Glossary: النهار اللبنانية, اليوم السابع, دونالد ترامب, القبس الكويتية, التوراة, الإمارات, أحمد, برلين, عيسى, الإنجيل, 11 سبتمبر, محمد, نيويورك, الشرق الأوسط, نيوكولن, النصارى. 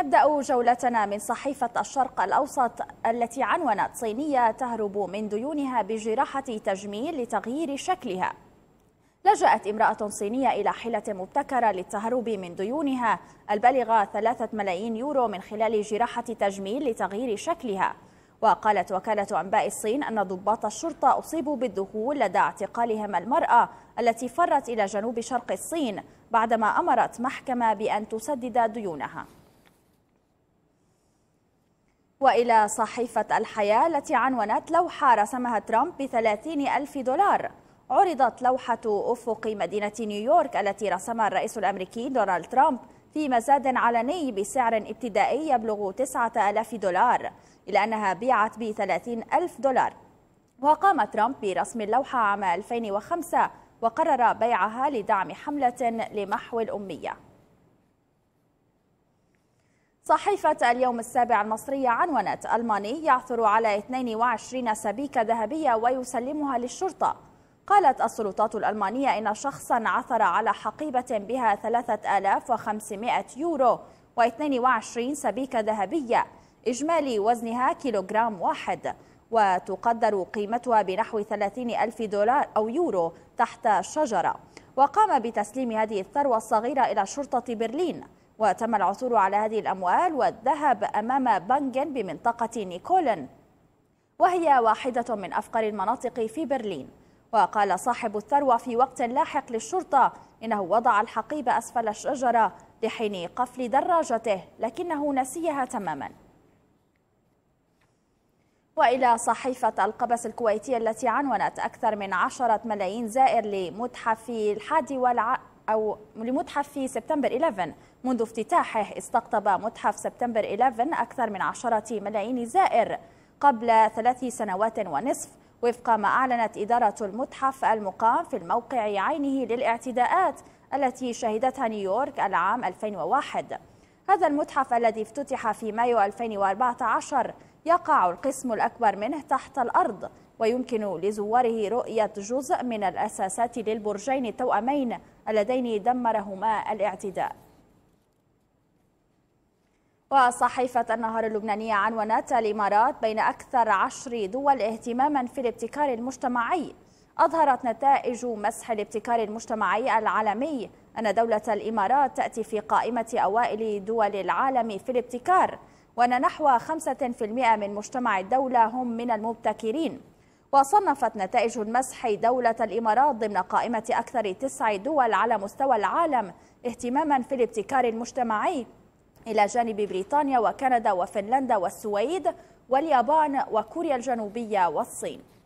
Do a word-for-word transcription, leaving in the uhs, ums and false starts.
نبدأ جولتنا من صحيفة الشرق الأوسط التي عنونت صينية تهرب من ديونها بجراحة تجميل لتغيير شكلها. لجأت امرأة صينية إلى حيلة مبتكرة للتهرب من ديونها البالغة ثلاثة ملايين يورو من خلال جراحة تجميل لتغيير شكلها. وقالت وكالة أنباء الصين أن ضباط الشرطة أصيبوا بالذهول لدى اعتقالهم المرأة التي فرت إلى جنوب شرق الصين بعدما أمرت محكمة بأن تسدد ديونها. وإلى صحيفة الحياة التي عنونت لوحة رسمها ترامب بثلاثين ألف دولار. عرضت لوحة أفق مدينة نيويورك التي رسمها الرئيس الأمريكي دونالد ترامب في مزاد علني بسعر ابتدائي يبلغ تسعة آلاف دولار، إلا أنها بيعت ب ثلاثين ألف دولار. وقام ترامب برسم اللوحة عام ألفين وخمسة وقرر بيعها لدعم حملة لمحو الأمية. صحيفة اليوم السابع المصرية عنونت ألماني يعثر على اثنتين وعشرين سبيكة ذهبية ويسلمها للشرطة. قالت السلطات الألمانية إن شخصا عثر على حقيبة بها ثلاثة آلاف وخمسمائة يورو واثنتين وعشرين سبيكة ذهبية إجمالي وزنها كيلوغرام واحد، وتقدر قيمتها بنحو ثلاثين ألف دولار أو يورو تحت شجرة. وقام بتسليم هذه الثروة الصغيرة إلى شرطة برلين، وتم العثور على هذه الأموال والذهب أمام بنك بمنطقة نيوكولن، وهي واحدة من أفقر المناطق في برلين. وقال صاحب الثروة في وقت لاحق للشرطة إنه وضع الحقيبة أسفل الشجرة لحين قفل دراجته، لكنه نسيها تماما. وإلى صحيفة القبس الكويتية التي عنونت أكثر من عشرة ملايين زائر لمتحف الحادي والع... أو لمتحف سبتمبر أحد عشر منذ افتتاحه. استقطب متحف سبتمبر أحد عشر أكثر من عشرة ملايين زائر قبل ثلاث سنوات ونصف، وفق ما أعلنت إدارة المتحف المقام في الموقع عينه للاعتداءات التي شهدتها نيويورك العام ألفين وواحد. هذا المتحف الذي افتتح في مايو ألفين وأربعة عشر يقع القسم الأكبر منه تحت الأرض، ويمكن لزواره رؤية جزء من الأساسات للبرجين التوأمين اللذين دمرهما الاعتداء. وصحيفة النهار اللبنانية عنونت الإمارات بين أكثر عشر دول اهتماما في الابتكار المجتمعي. أظهرت نتائج مسح الابتكار المجتمعي العالمي أن دولة الإمارات تأتي في قائمة أوائل دول العالم في الابتكار، وأن نحو خمسة بالمئة من مجتمع الدولة هم من المبتكرين. وصنفت نتائج المسح دولة الإمارات ضمن قائمة أكثر تسع دول على مستوى العالم اهتماما في الابتكار المجتمعي، إلى جانب بريطانيا وكندا وفنلندا والسويد واليابان وكوريا الجنوبية والصين.